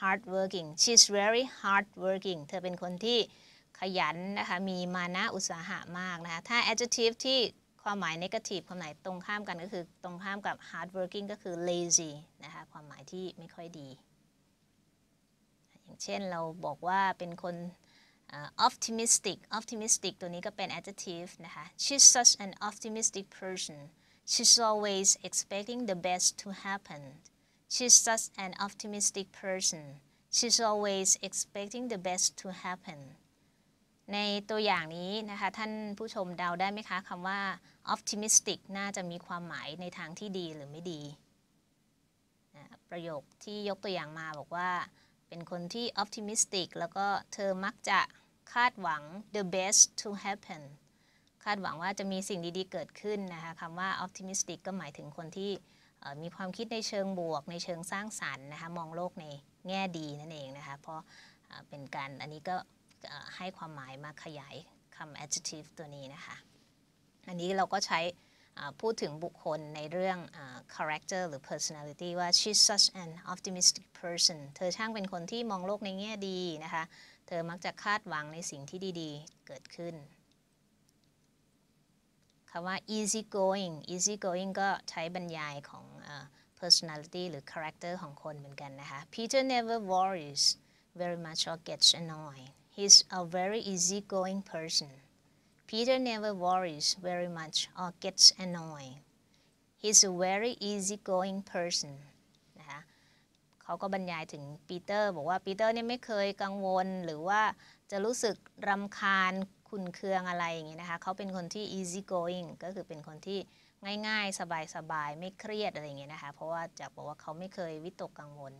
hardworking she's very hardworking เธอเป็นคนที่ขยันนะคะมีมานะอุตสาหะมากนะคะถ้า adjective ที่ความหมาย negative ความหมายตรงข้ามกันก็คือตรงข้ามกับ hardworking ก็คือ lazy นะคะความหมายที่ไม่ค่อยดีเช่นเราบอกว่าเป็นคน optimistic ตัวนี้ก็เป็น adjective นะคะ she's such an optimistic person she's always expecting the best to happen she's such an optimistic person she's always expecting the best to happen ในตัวอย่างนี้นะคะท่านผู้ชมเดาได้ไหมคะคำว่า optimistic น่าจะมีความหมายในทางที่ดีหรือไม่ดีประโยคที่ยกตัวอย่างมาบอกว่าเป็นคนที่ optimistic แล้วก็เธอมักจะคาดหวัง the best to happen คาดหวังว่าจะมีสิ่งดีๆเกิดขึ้นนะคะคำว่า optimistic ก็หมายถึงคนที่มีความคิดในเชิงบวกในเชิงสร้างสรรค์นะคะมองโลกในแง่ดีนั่นเองนะคะเพราะเป็นการอันนี้ก็ให้ความหมายมาขยายคำ adjective ตัวนี้นะคะอันนี้เราก็ใช้พูดถึงบุคคลในเรื่อง character หรือ personality ว่า she's such an optimistic person เธอช่างเป็นคนที่มองโลกในแง่ดีนะคะเธอมักจะคาดหวังในสิ่งที่ดีๆเกิดขึ้นคำว่า easy going easy going ก็ใช้บรรยายของ personality หรือ character ของคนเหมือนกันนะคะ Peter never worries very much or gets annoyed he's a very easy going person Peter never worries very much or gets annoyed he's a very easy going person นะคะเขาก็บรรยายถึงปีเตอร์บอกว่าปีเตอร์เนี่ยไม่เคยกังวลหรือว่าจะรู้สึกรำคาญขุ่นเคืองอะไรอย่างนี้นะคะเขาเป็นคนที่ easy going ก็คือเป็นคนที่ง่ายๆสบายๆไม่เครียดอะไรอย่างนี้นะคะเพราะว่าจะบอกว่าเขาไม่เคยวิตกกังวล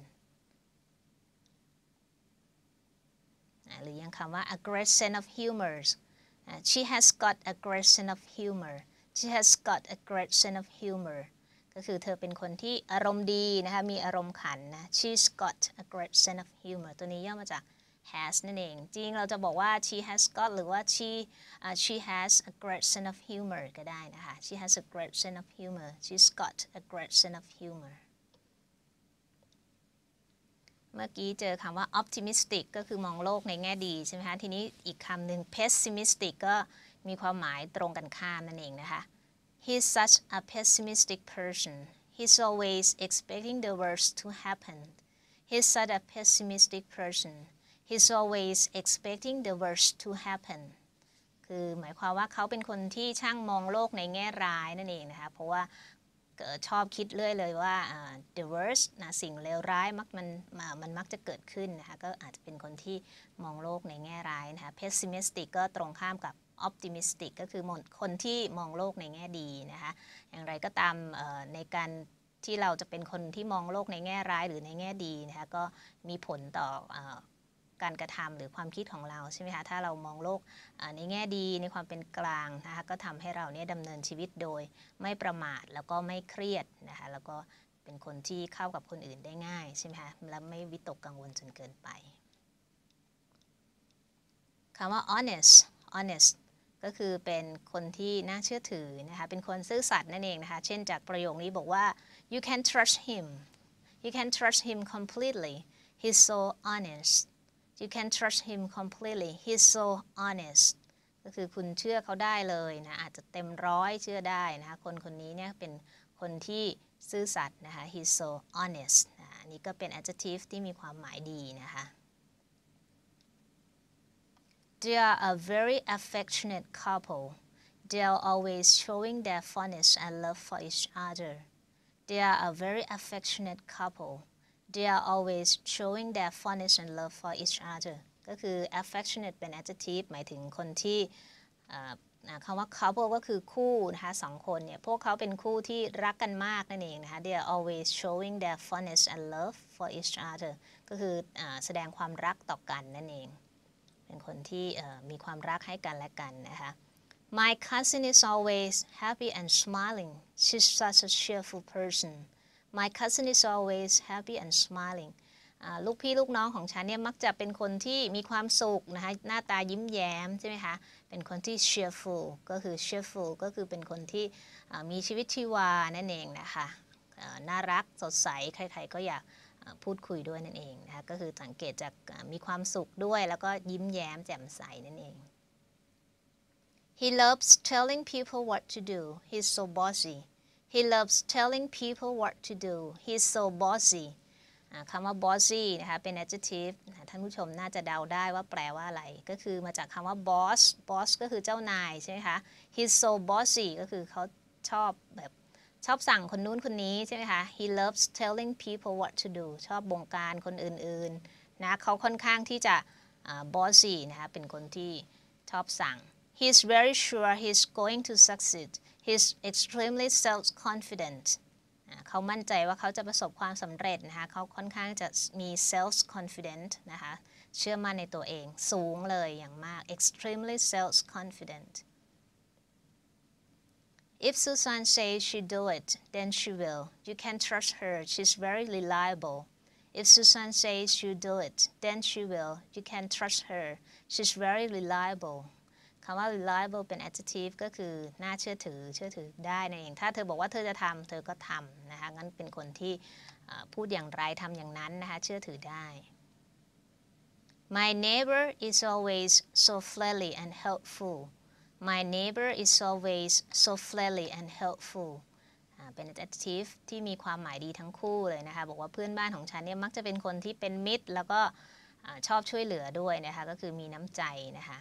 หรือยังคำว่า a great sense of humor she has got a great sense of humor she has got a great sense of humor ก็คือเธอเป็นคนที่อารมณ์ดีนะคะมีอารมณ์ขันนะ she's got a great sense of humor ตัวนี้ย่อมาจากhas นั่นเองจริงเราจะบอกว่า she has got หรือว่า she has a great sense of humor ก็ได้นะคะ she has a great sense of humor she's got a great sense of humor เมื่อกี้เจอคำว่า optimistic ก็คือมองโลกในแง่ดีใช่ไหมคะทีนี้อีกคำหนึ่ง pessimistic ก็มีความหมายตรงกันข้ามนั่นเองนะคะ he's such a pessimistic person he's always expecting the worst to happen he's such a pessimistic person He's always expecting the worst to happen คือหมายความว่าเขาเป็นคนที่ช่างมองโลกในแง่ร้ายนั่นเองนะคะเพราะว่าชอบคิดเรื่อยเลยว่า the worst นะสิ่งเลวร้ายมันมักจะเกิดขึ้นนะคะก็อาจจะเป็นคนที่มองโลกในแง่ร้ายนะคะ pessimistic ก็ตรงข้ามกับ optimistic ก็คือคนที่มองโลกในแง่ดีนะคะอย่างไรก็ตามในการที่เราจะเป็นคนที่มองโลกในแง่ร้ายหรือในแง่ดีนะคะก็มีผลต่อการกระทำหรือความคิดของเราใช่ไหมคะถ้าเรามองโลกในแง่ดีในความเป็นกลางนะคะก็ทำให้เราเนี่ยดำเนินชีวิตโดยไม่ประมาทแล้วก็ไม่เครียดนะคะแล้วก็เป็นคนที่เข้ากับคนอื่นได้ง่ายใช่ไหมคะและไม่วิตกกังวลจนเกินไปคำว่า honest ก็คือเป็นคนที่น่าเชื่อถือนะคะเป็นคนซื่อสัตย์นั่นเองนะคะเช่นจากประโยคนี้บอกว่า you can trust him you can trust him completely he's so honest You can trust him completely. He's so honest. ก็คือคุณเชื่อเขาได้เลยนะอาจจะเต็มร้อยเชื่อได้นะคะคนนี้เนี่ยเป็นคนที่ซื่อสัตย์นะคะ He's so honest นะอันนี้ก็เป็น adjective ที่มีความหมายดีนะคะ They are a very affectionate couple. They are always showing their fondness and love for each other. They are a very affectionate couple.They are always showing their fondness and love for each other ก็คือ affectionate เป็น adjective หมายถึงคนที่คำว่า couple ก็คือคู่นะคะสองคนเนี่ยพวกเขาเป็นคู่ที่รักกันมากนั่นเองนะคะ They are always showing their fondness and love for each other ก็คือแสดงความรักต่อกันนั่นเองเป็นคนที่มีความรักให้กันและกันนะคะ My cousin is always happy and smiling. She's such a cheerful person.My cousin is always happy and smiling ลูกพี่ลูกน้องของฉันเนี่ยมักจะเป็นคนที่มีความสุขนะคะหน้าตายิ้มแย้มใช่ไหมคะเป็นคนที่ cheerful ก็คือ cheerful ก็คือเป็นคนที่มีชีวิตชีวานั่นเองนะคะน่ารักสดใสใครๆก็อยากพูดคุยด้วยนั่นเองนะคะก็คือสังเกตจากมีความสุขด้วยแล้วก็ยิ้มแย้มแจ่มใสนั่นเอง He loves telling people what to do. He's so bossy.He loves telling people what to do. He's so bossy. คำว่า bossy นะคะเป็น adjective ท่านผู้ชมน่าจะเดาได้ว่าแปลว่าอะไรก็คือมาจากคำว่า boss boss ก็คือเจ้านายใช่ไหมคะ He's so bossy ก็คือเขาชอบแบบชอบสั่งคนนู้นคนนี้ใช่ไหมคะ He loves telling people what to do ชอบบงการคนอื่นๆนะเขาค่อนข้างที่จะ bossy นะคะเป็นคนที่ชอบสั่ง He's very sure he's going to succeed.He's extremely self-confident. เขามั่นใจว่าเขาจะประสบความสำเร็จนะคะเขาค่อนข้างจะมี self-confident นะคะเชื่อมั่นในตัวเองสูงเลยอย่างมาก extremely self-confident If Susan says she'll do it, then she will. You can trust her. She's very reliable. If Susan says she'll do it, then she will. You can trust her. She's very reliable. คำว่า reliable เป็น adjective ก็คือน่าเชื่อถือได้นั่นเองถ้าเธอบอกว่าเธอจะทำเธอก็ทำนะคะงั้นเป็นคนที่พูดอย่างไรทำอย่างนั้นนะคะเชื่อถือได้ My neighbor is always so friendly and helpful. My neighbor is always so friendly and helpful. เป็น adjective ที่มีความหมายดีทั้งคู่เลยนะคะบอกว่าเพื่อนบ้านของฉันเนี่ยมักจะเป็นคนที่เป็นมิตรแล้วก็ชอบช่วยเหลือด้วยนะคะก็คือมีน้ำใจนะคะ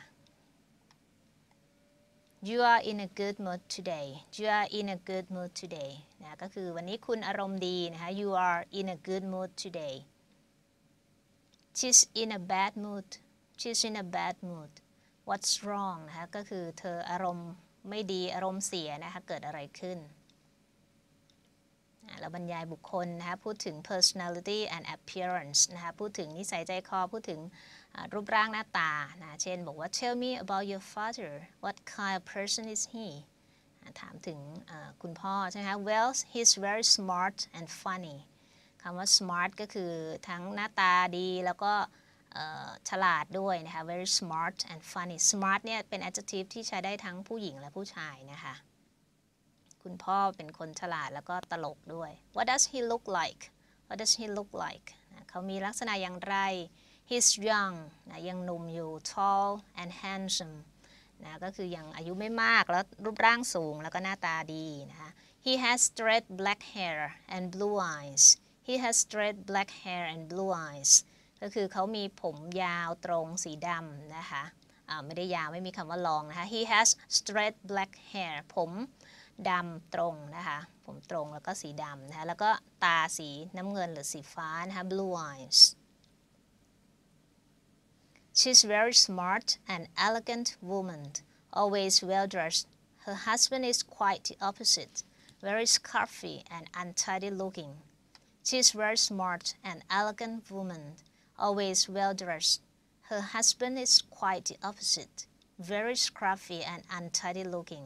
You are in a good mood today. You are in a good mood today. นะก็คือวันนี้คุณอารมณ์ดีนะคะ You are in a good mood today. She's in a bad mood. She's in a bad mood.What's wrong นะคะก็คือเธออารมณ์ไม่ดีอารมณ์เสียนะคะเกิดอะไรขึ้นแล้วบรรยายบุคคลนะคะพูดถึง personality and appearance นะคะพูดถึงนิสัยใจคอพูดถึงรูปร่างหน้าตานะเช่นบอกว่า tell me about your father what kind of person is he ถามถึงคุณพ่อใช่ไหมคะ well he's very smart and funny คำว่า smart ก็คือทั้งหน้าตาดีแล้วก็ฉลาดด้วยนะคะ very smart and funny smart เนี่ยเป็น adjective ที่ใช้ได้ทั้งผู้หญิงและผู้ชายนะคะคุณพ่อเป็นคนฉลาดแล้วก็ตลกด้วย what does he look like what does he look like เขามีลักษณะอย่างไร he's young นะยังหนุ่มอยู่ tall and handsome นะก็คือยังอายุไม่มากแล้วรูปร่างสูงแล้วก็หน้าตาดีนะคะ he has straight black hair and blue eyes he has straight black hair and blue eyesก็คือเขามีผมยาวตรงสีดำนะคะไม่ได้ยาวไม่มีคำว่าลองนะคะ he has straight black hair ผมดำตรงนะคะผมตรงแล้วก็สีดำนะคะแล้วก็ตาสีน้ำเงินหรือสีฟ้านะคะ blue eyes she's very smart and elegant woman always well dressed her husband is quite the opposite very scruffy and untidy looking she's very smart and elegant woman always well dressed. Her husband is quite the opposite, very scruffy and untidy looking.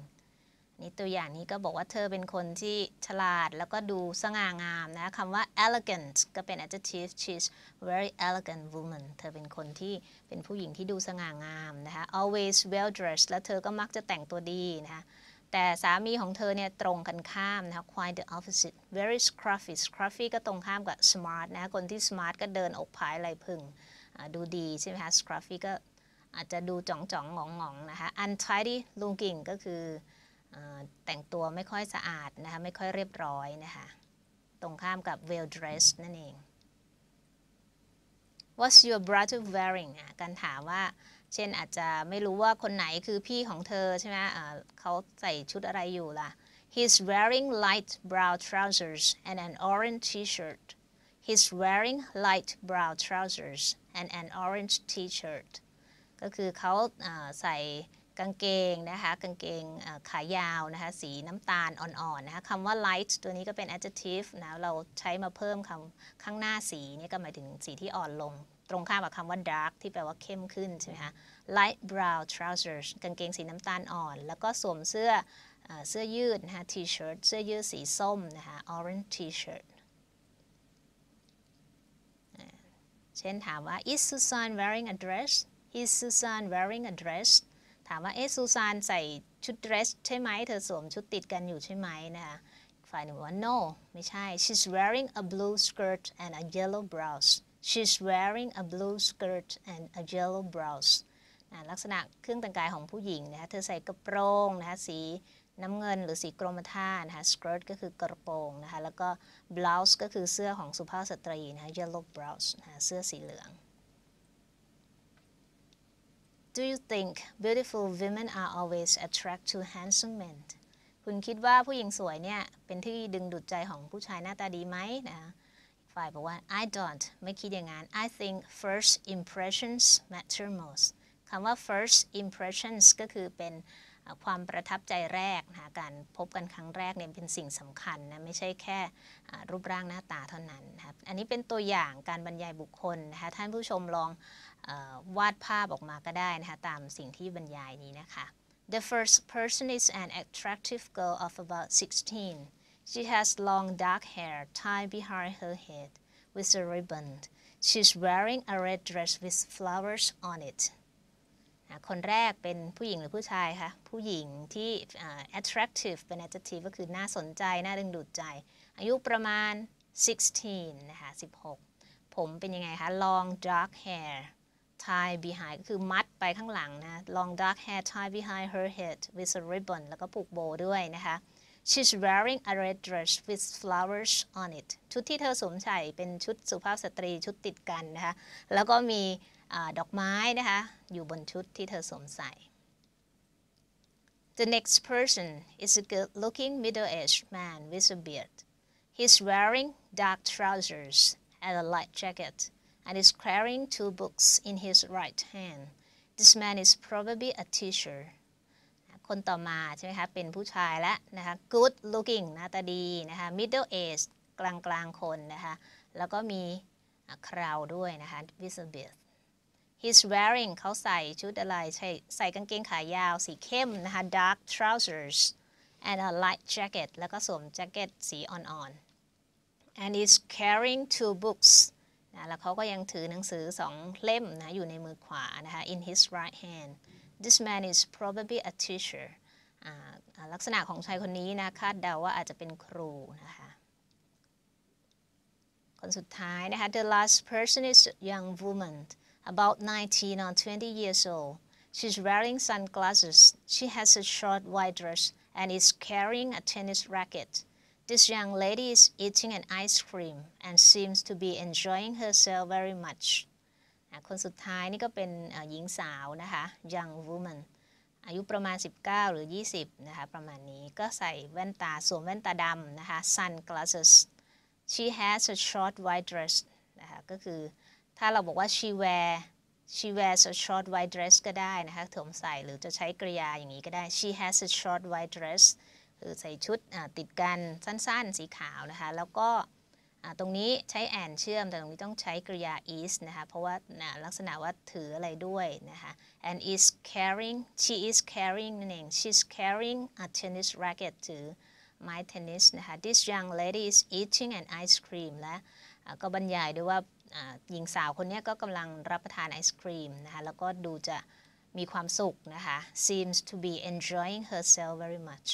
นี่ตัวอย่างนี้ก็บอกว่าเธอเป็นคนที่ฉลาดแล้วก็ดูสง่างามนะคำว่า elegant ก็เป็น adjective she's very elegant woman เธอเป็นคนที่เป็นผู้หญิงที่ดูสง่างามนะคะ always well dressed แล้วเธอก็มักจะแต่งตัวดีนะคะแต่สามีของเธอเนี่ยตรงกันข้ามนะคะ quite the opposite very scruffy scruffy ก็ตรงข้ามกับ smart นะคนที่ smart ก็เดินอกผายไหล่พึ่งดูดีใช่ไหมคะ scruffy ก็อาจจะดูจ่องๆงองๆนะคะ untidy looking ก็คือแต่งตัวไม่ค่อยสะอาดนะคะไม่ค่อยเรียบร้อยนะคะตรงข้ามกับ well dressed นั่นเอง What's your brother wearing การถามว่าเช่นอาจจะไม่รู้ว่าคนไหนคือพี่ของเธอใช่ไหมเขาใส่ชุดอะไรอยู่ล่ะ He's wearing light brown trousers and an orange T-shirt. He's wearing light brown trousers and an orange T-shirt. ก็คือเขาใส่กางเกงนะคะกางเกงขายาวนะคะสีน้ำตาลอ่อนๆนะคะคำว่า light ตัวนี้ก็เป็น adjective นะเราใช้มาเพิ่มคำข้างหน้าสีนี่ก็หมายถึงสีที่อ่อนลงตรงข้ามกับคำว่า dark ที่แปลว่าเข้มขึ้นใช่ไหมคะ light brown trousers กางเกงสีน้ำตาลอ่อนแล้วก็สวมเสื้อยืดนะคะ t-shirt เสื้อยืดสีส้มนะคะ orange t-shirt เช่นถามว่า is Susan wearing a dress is Susan wearing a dress ถามว่าซูซานใส่ชุด dress ใช่ไหมเธอสวมชุดติดกันอยู่ใช่ไหมนะคะฝ่ายหนึ่งว่า no ไม่ใช่ she's wearing a blue skirt and a yellow blouse She's wearing a blue skirt and a yellow blouse ลักษณะเครื่องแต่งกายของผู้หญิงนะคะเธอใส่กระโปรงนะคะสีน้ำเงินหรือสีกรมท่านะคะ skirt ก็คือกระโปรงนะคะแล้วก็ blouse ก็คือเสื้อของสุภาพสตรีนะคะ yellow blouse นะคะเสื้อสีเหลือง Do you think beautiful women are always attracted to handsome men? คุณคิดว่าผู้หญิงสวยเนี่ยเป็นที่ดึงดูดใจของผู้ชายหน้าตาดีไหมนะคะฝ่ายบอกว่า I don't ไม่คิดอย่างนั้น I think first impressions matter most คำว่า first impressions ก็คือเป็นความประทับใจแรกนะคะการพบกันครั้งแรกเนี่ยเป็นสิ่งสำคัญนะไม่ใช่แค่รูปร่างหน้าตาเท่านั้นนะครับอันนี้เป็นตัวอย่างการบรรยายบุคคลนะคะท่านผู้ชมลองวาดภาพออกมาก็ได้นะคะตามสิ่งที่บรรยายนี้นะคะ The first person is an attractive girl of about 16. She has long dark hair tied behind her head with a ribbon. She's wearing a red dress with flowers on it. คนแรกเป็นผู้หญิงหรือผู้ชายคะผู้หญิงที่ attractive เป็น adjective ก็คือน่าสนใจน่าดึงดูดใจอายุประมาณ 16 นะคะ 16 ผมเป็นยังไงคะ long dark hair tie behind ก็คือมัดไปข้างหลังนะ long dark hair tie behind her head with a ribbon แล้วก็ผูกโบด้วยนะคะ she's wearing a red dress with flowers on it ชุดที่เธอสวมใส่เป็นชุดสุภาพสตรีชุดติดกันนะคะแล้วก็มีดอกไม้นะคะอยู่บนชุดที่เธอสวมใส่ The next person is a good-looking middle-aged man with a beard. He's wearing dark trousers and a light jacket and is carrying two books in his right hand. This man is probably a teacher. คนต่อมาใช่ไหมคะเป็นผู้ชายแล้วนะคะ good-looking หน้าตาดีนะคะ middle-aged กลางคนนะคะแล้วก็มีคราวด้วยนะคะ with a beard.He's wearing เขาใส่ชุดอะไรใส่กางเกงขายาวสีเข้มนะคะ dark trousers and a light jacket แล้วก็สวมแจ็คเก็ตสีอ่อนๆ and he's carrying two books นะแล้วเขาก็ยังถือหนังสือ2 เล่มนะอยู่ในมือขวานะคะ in his right hand. This man is probably a teacher. ลักษณะของชายคนนี้นะคาดเดาว่าอาจจะเป็นครูนะคะคนสุดท้ายนะคะ The last person is a young woman.About 19 or 20 years old. She's wearing sunglasses. She has a short white dress and is carrying a tennis racket. This young lady is eating an ice cream and seems to be enjoying herself very much. คนสุดท้ายนี่ก็เป็นหญิงสาวนะคะ young woman อายุประมาณ 19 หรือ 20 นะคะประมาณนี้ก็ใส่แว่นตาสวมแว่นตาดำนะคะ sunglasses. She has a short white dress นะคะก็คือถ้าเราบอกว่า she wears a short white dress ก็ได้นะคะสวมใส่หรือจะใช้กริยาอย่างนี้ก็ได้ she has a short white dress คือใส่ชุดติดกันสั้นๆสีขาวนะคะแล้วก็ตรงนี้ใช้ and เชื่อมแต่ตรงนี้ต้องใช้กริยา is นะคะเพราะว่าลักษณะว่าถืออะไรด้วยนะคะ and is carrying she is carrying นั่นเอง she's carrying a tennis racket ถือไม้เทนนิสนะคะ this young lady is eating an ice cream และก็บรรยายด้วยว่าหญิงสาวคนนี้ก็กำลังรับประทานไอศครีมนะคะแล้วก็ดูจะมีความสุขนะคะ seems to be enjoying herself very much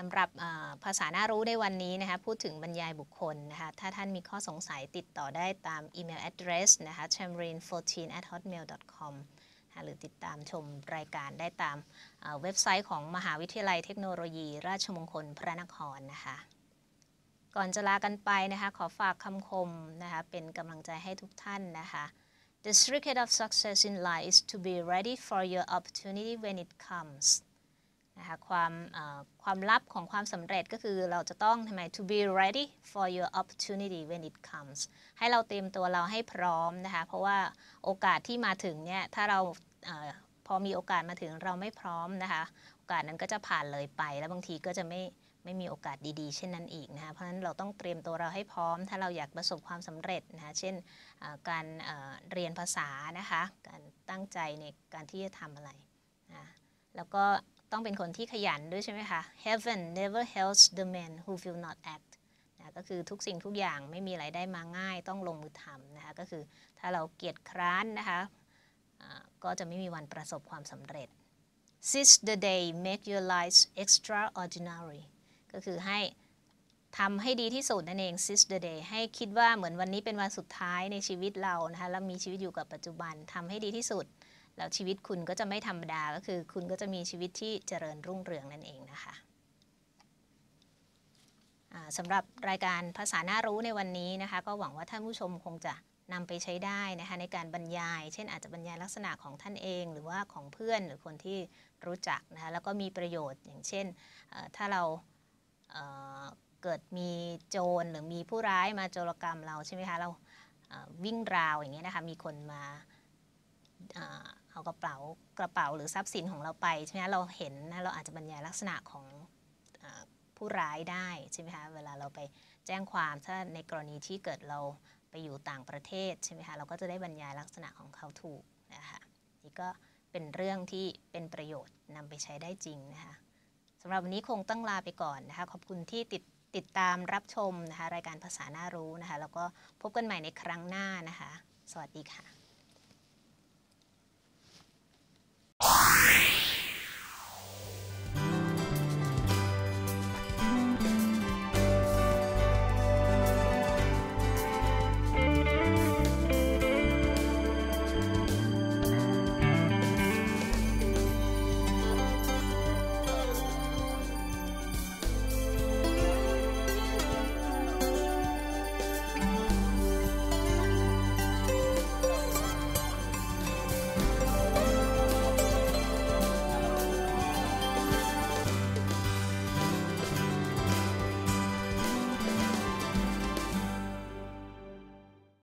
สำหรับภาษาน่ารู้ในวันนี้นะคะพูดถึงบรรยายบุคคลนะคะถ้าท่านมีข้อสงสัยติดต่อได้ตามอีเมล address นะคะ tamrin14@hotmail.com หรือติดตามชมรายการได้ตามเว็บไซต์ของมหาวิทยาลัยเทคโนโลยีราชมงคลพระนครนะคะก่อนจะลากันไปนะคะขอฝากคำคมนะคะเป็นกำลังใจให้ทุกท่านนะคะ The secret of success in life is to be ready for your opportunity when it comes นะคะความลับของความสำเร็จก็คือเราจะต้องทำไม to be ready for your opportunity when it comes ให้เราเตรียมตัวเราให้พร้อมนะคะเพราะว่าโอกาสที่มาถึงเนี่ยถ้าเราพอมีโอกาสมาถึงเราไม่พร้อมนะคะโอกาสนั้นก็จะผ่านเลยไปแล้วบางทีก็จะไม่มีโอกาสดีๆเช่นนั้นอีกนะคะเพราะฉะนั้นเราต้องเตรียมตัวเราให้พร้อมถ้าเราอยากประสบความสำเร็จนะคะเช่นการเรียนภาษานะคะการตั้งใจในการที่จะทำอะไรนะแล้วก็ต้องเป็นคนที่ขยันด้วยใช่ไหมคะ Heaven never helps the man who will not act นะก็คือทุกสิ่งทุกอย่างไม่มีอะไรได้มาง่ายต้องลงมือทำนะคะก็คือถ้าเราเกียจคร้านนะคะก็จะไม่มีวันประสบความสำเร็จ Seize the day make your life extraordinaryก็คือให้ทำให้ดีที่สุดนั่นเอง seize the day ให้คิดว่าเหมือนวันนี้เป็นวันสุดท้ายในชีวิตเรานะคะแล้วมีชีวิตอยู่กับปัจจุบันทำให้ดีที่สุดแล้วชีวิตคุณก็จะไม่ธรรมดาก็คือคุณก็จะมีชีวิตที่เจริญรุ่งเรืองนั่นเองนะคะสำหรับรายการภาษาน่ารู้ในวันนี้นะคะก็หวังว่าท่านผู้ชมคงจะนำไปใช้ได้นะคะในการบรรยายเช่นอาจจะบรรยายลักษณะของท่านเองหรือว่าของเพื่อนหรือคนที่รู้จักนะคะแล้วก็มีประโยชน์อย่างเช่นถ้าเราเกิดมีโจรหรือมีผู้ร้ายมาโจรกรรมเราใช่ไหมคะเราวิ่งราวอย่างเงี้ยนะคะมีคนมาเอากระเป๋าหรือทรัพย์สินของเราไปใช่ไหมคะเราเห็นนะเราอาจจะบรรยายลักษณะของผู้ร้ายได้ใช่ไหมคะเวลาเราไปแจ้งความถ้าในกรณีที่เกิดเราไปอยู่ต่างประเทศใช่ไหมคะเราก็จะได้บรรยายลักษณะของเขาถูกนะคะนี่ก็ เป็นเรื่องที่เป็นประโยชน์นำไปใช้ได้จริงนะคะสำหรับวันนี้คงต้องลาไปก่อนนะคะขอบคุณที่ติดตามรับชมนะคะรายการภาษาน่ารู้นะคะแล้วก็พบกันใหม่ในครั้งหน้านะคะสวัสดีค่ะ